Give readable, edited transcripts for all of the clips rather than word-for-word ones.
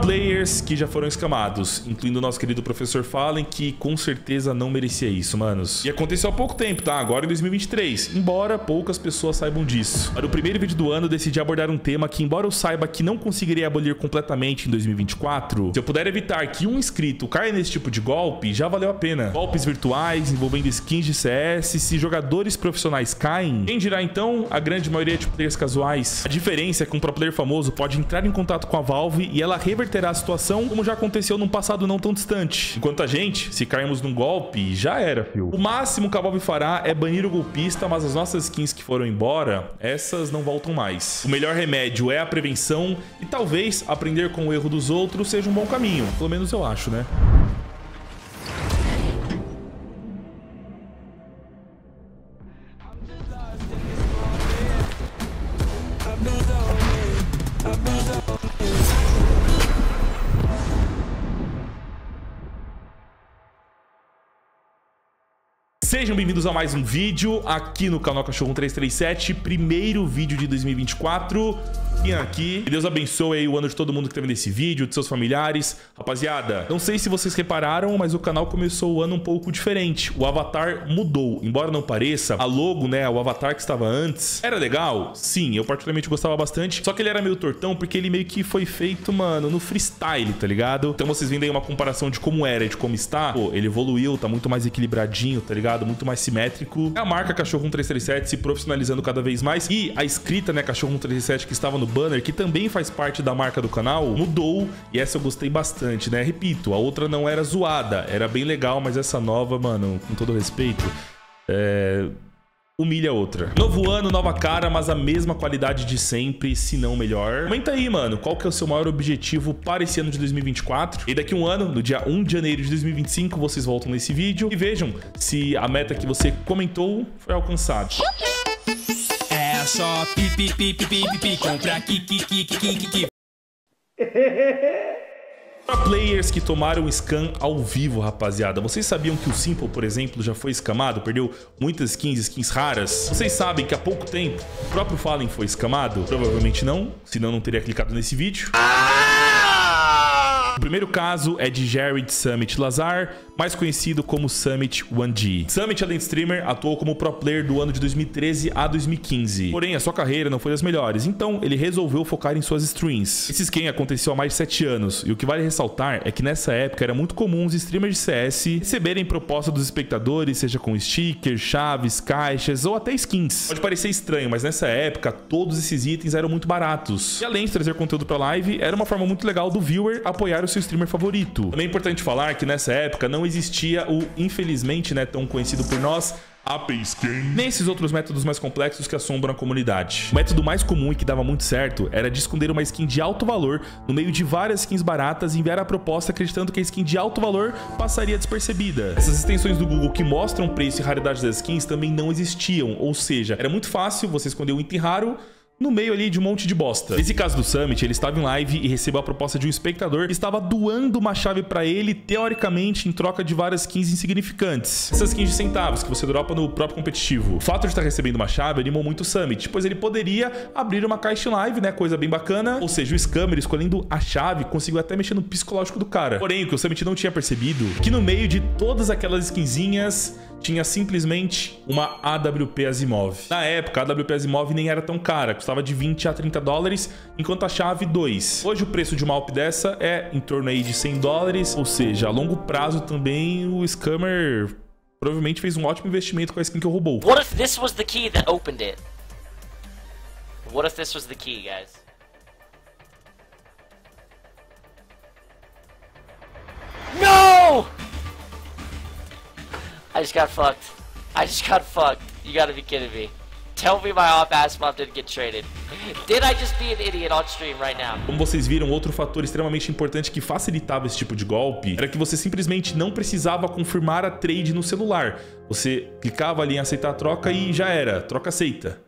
players que já foram escamados, incluindo o nosso querido professor Fallen, que com certeza não merecia isso, manos. E aconteceu há pouco tempo, tá? Agora em 2023, embora poucas pessoas saibam disso. Para o primeiro vídeo do ano, decidi abordar um tema que, embora eu saiba que não conseguiria abolir completamente em 2024, se eu puder evitar que um inscrito caia nesse tipo de golpe, já valeu a pena. Golpes virtuais, envolvendo skins de CS, se jogadores profissionais caem, quem dirá então a grande maioria de players casuais? A diferença é que um pro player famoso pode entrar em contato com a Valve e ela reverterá a situação, como já aconteceu num passado não tão distante. Enquanto a gente, se cairmos num golpe, já era, fio. O máximo que a Valve fará é banir o golpista, mas as nossas skins que foram embora, essas não voltam mais. O melhor remédio é a prevenção e talvez aprender com o erro dos outros seja um bom caminho. Pelo menos eu acho, né? Sejam bem-vindos a mais um vídeo aqui no canal Cachorro 1337, primeiro vídeo de 2024. E aqui, que Deus abençoe aí o ano de todo mundo que teve nesse vídeo, de seus familiares. Rapaziada, não sei se vocês repararam, mas o canal começou o ano um pouco diferente. O avatar mudou, embora não pareça. A logo, né, o avatar que estava antes, era legal? Sim, eu particularmente gostava bastante. Só que ele era meio tortão, porque ele meio que foi feito, mano, no freestyle, tá ligado? Então vocês vendo aí uma comparação de como era e de como está. Pô, ele evoluiu, tá muito mais equilibradinho, tá ligado? Muito mais simétrico. É a marca Cachorro 1337 se profissionalizando cada vez mais. E a escrita, né, Cachorro 1337, que estava no banner, que também faz parte da marca do canal, mudou. E essa eu gostei bastante, né? Repito, a outra não era zoada, era bem legal, mas essa nova, mano, com todo respeito, humilha outra. Novo ano, nova cara, mas a mesma qualidade de sempre, se não melhor. Comenta aí, mano, qual que é o seu maior objetivo para esse ano de 2024? E daqui um ano, no dia 1 de janeiro de 2025, vocês voltam nesse vídeo e vejam se a meta que você comentou foi alcançada. É só pipi pipi pipi pipi, compra ki. Para players que tomaram scan ao vivo, rapaziada, vocês sabiam que o Simple, por exemplo, já foi escamado? Perdeu muitas skins raras? Vocês sabem que há pouco tempo o próprio Fallen foi escamado? Provavelmente não, senão não teria clicado nesse vídeo. O primeiro caso é de Jared Summit Lazar, mais conhecido como Summit 1G. Summit, além de streamer, atuou como pro player do ano de 2013 a 2015. Porém, a sua carreira não foi das melhores, então ele resolveu focar em suas streams. Esse esquema aconteceu há mais de 7 anos, e o que vale ressaltar é que nessa época era muito comum os streamers de CS receberem proposta dos espectadores, seja com stickers, chaves, caixas ou até skins. Pode parecer estranho, mas nessa época todos esses itens eram muito baratos. E além de trazer conteúdo pra live, era uma forma muito legal do viewer apoiar o seu streamer favorito. Também é importante falar que nessa época não existia o, infelizmente, né, tão conhecido por nós, nem esses outros métodos mais complexos que assombram a comunidade. O método mais comum e que dava muito certo era de esconder uma skin de alto valor no meio de várias skins baratas e enviar a proposta acreditando que a skin de alto valor passaria despercebida. Essas extensões do Google que mostram preço e raridade das skins também não existiam, ou seja, era muito fácil você esconder um item raro no meio ali de um monte de bosta. Nesse caso do Summit, ele estava em live e recebeu a proposta de um espectador que estava doando uma chave pra ele, teoricamente, em troca de várias skins insignificantes. Essas skins de centavos que você dropa no próprio competitivo. O fato de estar recebendo uma chave animou muito o Summit, pois ele poderia abrir uma caixa em live, né? Coisa bem bacana. Ou seja, o scammer, escolhendo a chave, conseguiu até mexer no psicológico do cara. Porém, o que o Summit não tinha percebido, que no meio de todas aquelas skinzinhas tinha simplesmente uma AWP Asimov. Na época, a AWP Asimov nem era tão cara, custava de 20 a 30 dólares, enquanto a chave 2. Hoje o preço de uma AWP dessa é em torno aí de 100 dólares, ou seja, a longo prazo também o scammer provavelmente fez um ótimo investimento com a skin que roubou. What if this was the key that opened it? What if this was the key, guys? No! I just got fucked. I just got fucked. You gotta be kidding me. Tell me my AWP Asimov didn't get traded. Did I just be an idiot on stream right now? Como vocês viram, outro fator extremamente importante que facilitava esse tipo de golpe era que você simplesmente não precisava confirmar a trade no celular. Você clicava ali em aceitar a troca e já era. Troca aceita.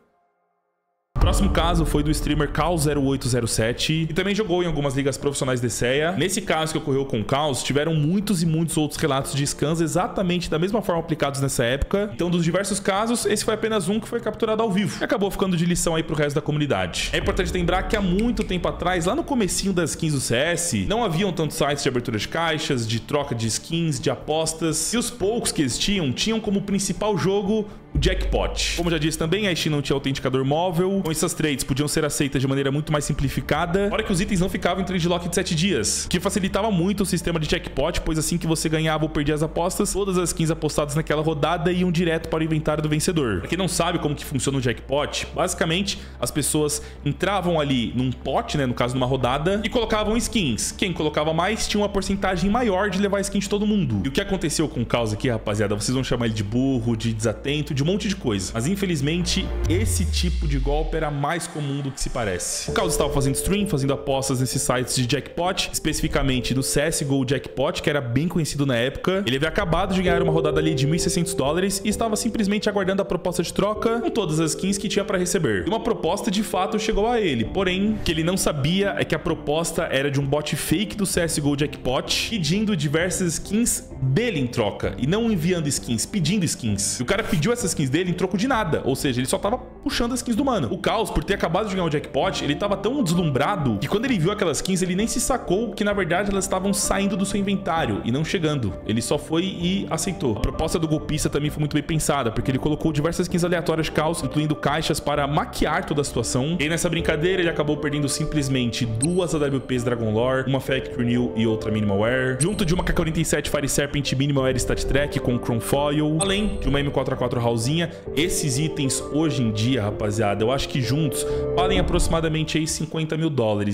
próximo caso foi do streamer Caos0807, e também jogou em algumas ligas profissionais de CEA. Nesse caso que ocorreu com o Caos, tiveram muitos e muitos outros relatos de scans exatamente da mesma forma aplicados nessa época. Então, dos diversos casos, esse foi apenas um que foi capturado ao vivo e acabou ficando de lição aí pro resto da comunidade. É importante lembrar que há muito tempo atrás, lá no comecinho das skins do CS, não haviam tantos sites de abertura de caixas, de troca de skins, de apostas, e os poucos que existiam tinham como principal jogo o Jackpot. Como já disse também, a Steam não tinha autenticador móvel, então essas trades podiam ser aceitas de maneira muito mais simplificada, fora que os itens não ficavam em trade lock de 7 dias, que facilitava muito o sistema de Jackpot, pois assim que você ganhava ou perdia as apostas, todas as skins apostadas naquela rodada iam direto para o inventário do vencedor. Pra quem não sabe como que funciona o Jackpot, basicamente as pessoas entravam ali num pote, né, no caso numa rodada, e colocavam skins. Quem colocava mais tinha uma porcentagem maior de levar skin de todo mundo. E o que aconteceu com o Caos aqui, rapaziada, vocês vão chamar ele de burro, de desatento, de um monte de coisa. Mas infelizmente, esse tipo de golpe era mais comum do que se parece. O Caos estava fazendo stream, fazendo apostas nesses sites de Jackpot, especificamente no CSGO Jackpot, que era bem conhecido na época. Ele havia acabado de ganhar uma rodada ali de $1.600 e estava simplesmente aguardando a proposta de troca com todas as skins que tinha para receber. E uma proposta de fato chegou a ele, porém, o que ele não sabia é que a proposta era de um bot fake do CSGO Jackpot, pedindo diversas skins dele em troca, e não enviando skins, pedindo skins. E o cara pediu essas skins dele em troco de nada, ou seja, ele só tava puxando as skins do mano. O Caos, por ter acabado de ganhar o Jackpot, ele tava tão deslumbrado que quando ele viu aquelas skins, ele nem se sacou que na verdade elas estavam saindo do seu inventário e não chegando. Ele só foi e aceitou. A proposta do golpista também foi muito bem pensada, porque ele colocou diversas skins aleatórias de Caos, incluindo caixas, para maquiar toda a situação. E aí, nessa brincadeira, ele acabou perdendo simplesmente 2 AWPs Dragon Lore, uma Factory New e outra Minimalware, junto de uma AK-47 Fire Serpent Minimalware Stat Track com Chrome Foil, além de uma M4A4 Raulzinha. Esses itens hoje em dia, rapaziada, eu acho que juntos valem aproximadamente aí $50 mil.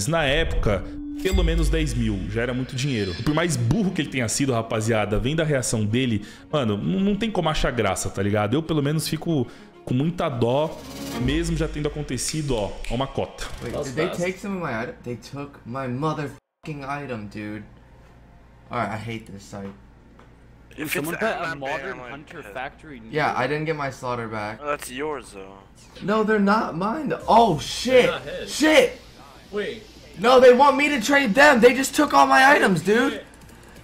Na época, pelo menos 10 mil, já era muito dinheiro. E por mais burro que ele tenha sido, rapaziada, vendo a reação dele, mano, não tem como achar graça, tá ligado? Eu pelo menos fico com muita dó, mesmo já tendo acontecido, ó, uma cota. Wait, did they take some of my item? They took my motherfucking item, dude. Alright, I hate this site. If someone put a modern hunter factory new. Yeah, I didn't get my slaughter back. Oh, that's yours though. No, they're not mine. Oh shit! Shit! Wait. No, they want me to trade them. They just took all my items, dude. Shit.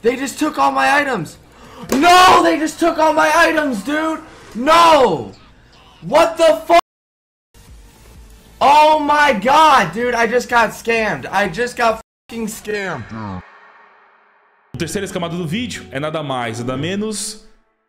They just took all my items. No, they just took all my items, dude. No. What the fuck? Oh my god, dude! I just got scammed. I just got fucking scammed. Oh. A terceira escamada do vídeo é nada mais, nada menos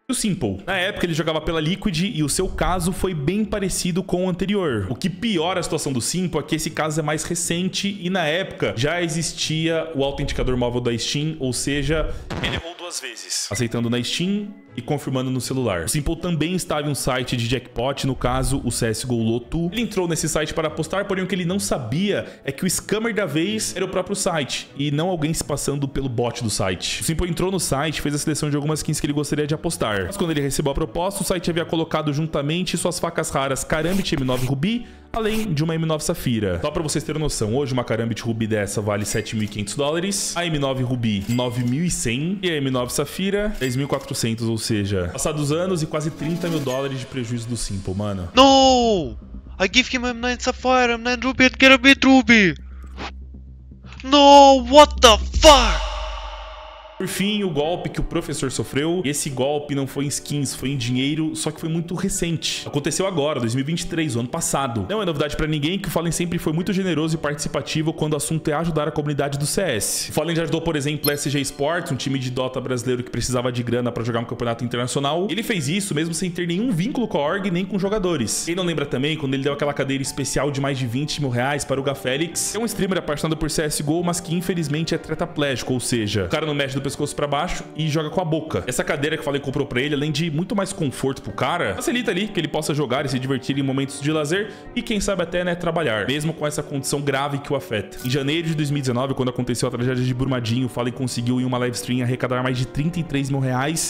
o Simple. Na época ele jogava pela Liquid e o seu caso foi bem parecido com o anterior. O que piora a situação do Simple é que esse caso é mais recente e na época já existia o autenticador móvel da Steam, ou seja, ele errou 2 vezes, aceitando na Steam e confirmando no celular. O Simple também estava em um site de Jackpot, no caso o CSGO Loto. Ele entrou nesse site para apostar, porém o que ele não sabia é que o scammer da vez era o próprio site e não alguém se passando pelo bot do site. O Simple entrou no site, fez a seleção de algumas skins que ele gostaria de apostar, mas quando ele recebeu a proposta, o site havia colocado juntamente suas facas raras Carambit e M9 Ruby, além de uma M9 Sapphire. Só pra vocês terem noção, hoje uma Carambit Ruby dessa vale $7.500, a M9 Ruby 9.100 e a M9 Sapphire 10.400, ou seja, passados anos e quase $30 mil de prejuízo do Simple, mano. No! I give him M9 Sapphire, M9 Ruby and Carambit Ruby! No! What the fuck? Por fim, o golpe que o professor sofreu, e esse golpe não foi em skins, foi em dinheiro, só que foi muito recente. Aconteceu agora, 2023, o ano passado. Não é novidade pra ninguém que o Fallen sempre foi muito generoso e participativo quando o assunto é ajudar a comunidade do CS. O Fallen já ajudou, por exemplo, a SG Sports, um time de Dota brasileiro que precisava de grana pra jogar um campeonato internacional. Ele fez isso mesmo sem ter nenhum vínculo com a org nem com jogadores. Quem não lembra também, quando ele deu aquela cadeira especial de mais de R$20 mil para o Gafélix, é um streamer apaixonado por CSGO, mas que infelizmente é tetraplégico, ou seja, o cara não mexe do pescoço pra baixo e joga com a boca. Essa cadeira que eu falei comprou pra ele, além de muito mais conforto pro cara, facilita ali que ele possa jogar e se divertir em momentos de lazer e quem sabe até, né, trabalhar, mesmo com essa condição grave que o afeta. Em janeiro de 2019, quando aconteceu a tragédia de Brumadinho, o Fallen conseguiu em uma livestream arrecadar mais de R$33 mil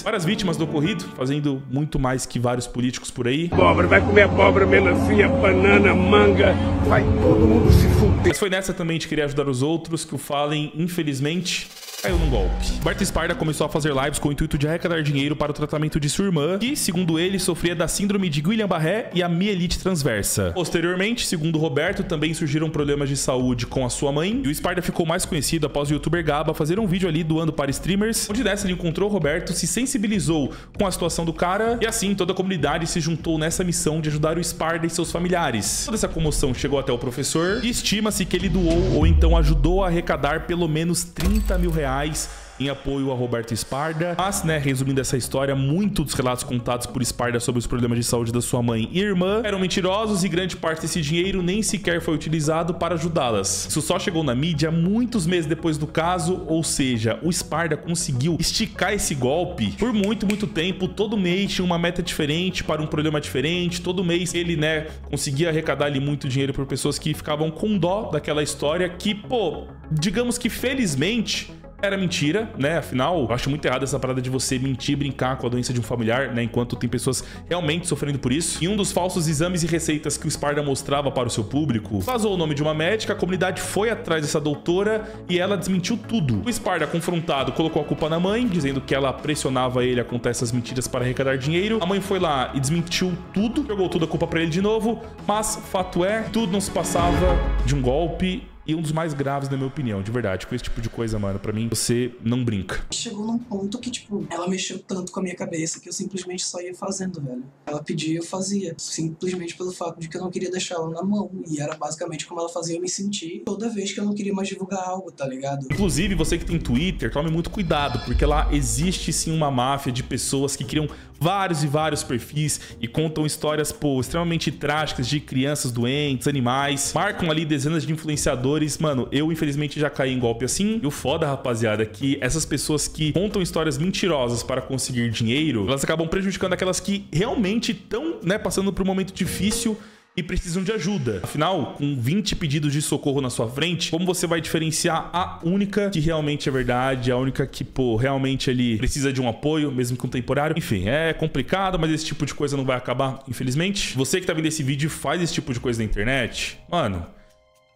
para as vítimas do ocorrido, fazendo muito mais que vários políticos por aí. Pobre, vai comer pobre, melancia, banana, manga, vai todo mundo se fuder. Mas foi nessa também de querer ajudar os outros que o Fallen, infelizmente, caiu num golpe. Roberto Sparda começou a fazer lives com o intuito de arrecadar dinheiro para o tratamento de sua irmã, que, segundo ele, sofria da síndrome de Guillain-Barré e a mielite transversa. Posteriormente, segundo Roberto, também surgiram problemas de saúde com a sua mãe, e o Sparda ficou mais conhecido após o youtuber Gaba fazer um vídeo ali doando para streamers, onde dessa ele encontrou Roberto, se sensibilizou com a situação do cara, e assim toda a comunidade se juntou nessa missão de ajudar o Sparda e seus familiares. Toda essa comoção chegou até o professor, e estima-se que ele doou ou então ajudou a arrecadar pelo menos 30 mil reais em apoio a Roberto Sparda. Mas, né, resumindo essa história, muitos dos relatos contados por Sparda sobre os problemas de saúde da sua mãe e irmã eram mentirosos e grande parte desse dinheiro nem sequer foi utilizado para ajudá-las. Isso só chegou na mídia muitos meses depois do caso, ou seja, o Sparda conseguiu esticar esse golpe por muito tempo. Todo mês tinha uma meta diferente para um problema diferente, todo mês ele, né, conseguia arrecadar ali muito dinheiro por pessoas que ficavam com dó daquela história que, pô, digamos que felizmente era mentira, né? Afinal, eu acho muito errado essa parada de você mentir, brincar com a doença de um familiar, né? Enquanto tem pessoas realmente sofrendo por isso. E um dos falsos exames e receitas que o Sparda mostrava para o seu público vazou o nome de uma médica, a comunidade foi atrás dessa doutora e ela desmentiu tudo. O Sparda, confrontado, colocou a culpa na mãe, dizendo que ela pressionava ele a contar essas mentiras para arrecadar dinheiro. A mãe foi lá e desmentiu tudo, jogou toda a culpa para ele de novo, mas fato é, tudo não se passava de um golpe. E um dos mais graves, na minha opinião, de verdade. Com esse tipo de coisa, mano, pra mim, você não brinca. Chegou num ponto que, tipo, ela mexeu tanto com a minha cabeça que eu simplesmente só ia fazendo, velho. Ela pedia e eu fazia. Simplesmente pelo fato de que eu não queria deixar ela na mão. E era basicamente como ela fazia eu me sentir toda vez que eu não queria mais divulgar algo, tá ligado? Inclusive, você que tem Twitter, tome muito cuidado, porque lá existe sim uma máfia de pessoas que criam vários e vários perfis e contam histórias, pô, extremamente trágicas de crianças doentes, animais. Marcam ali dezenas de influenciadores. Mano, eu infelizmente já caí em golpe assim. E o foda, rapaziada, é que essas pessoas que contam histórias mentirosas para conseguir dinheiro, elas acabam prejudicando aquelas que realmente estão, né, passando por um momento difícil e precisam de ajuda. Afinal, com 20 pedidos de socorro na sua frente, como você vai diferenciar a única que realmente é verdade, a única que, pô, realmente ali precisa de um apoio, mesmo que um temporário? Enfim, é complicado, mas esse tipo de coisa não vai acabar, infelizmente. Você que tá vendo esse vídeo faz esse tipo de coisa na internet, mano,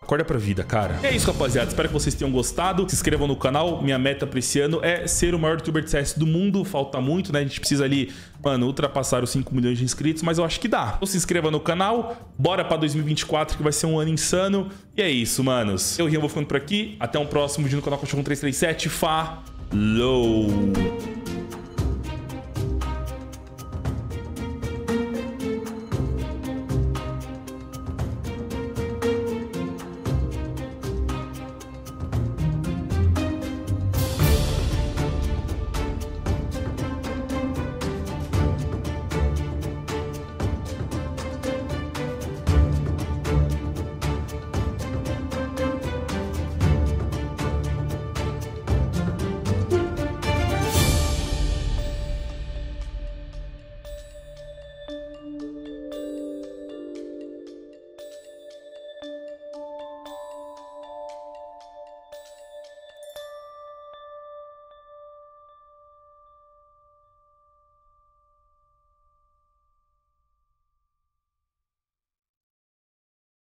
acorda pra vida, cara. E é isso, rapaziada. Espero que vocês tenham gostado. Se inscrevam no canal. Minha meta pra esse ano é ser o maior youtuber de CS do mundo. Falta muito, né? A gente precisa ali, mano, ultrapassar os 5 milhões de inscritos, mas eu acho que dá. Então se inscreva no canal. Bora pra 2024, que vai ser um ano insano. E é isso, manos. Eu, Rian, vou ficando por aqui. Até um próximo vídeo no canal Cachorro 1337. Falou!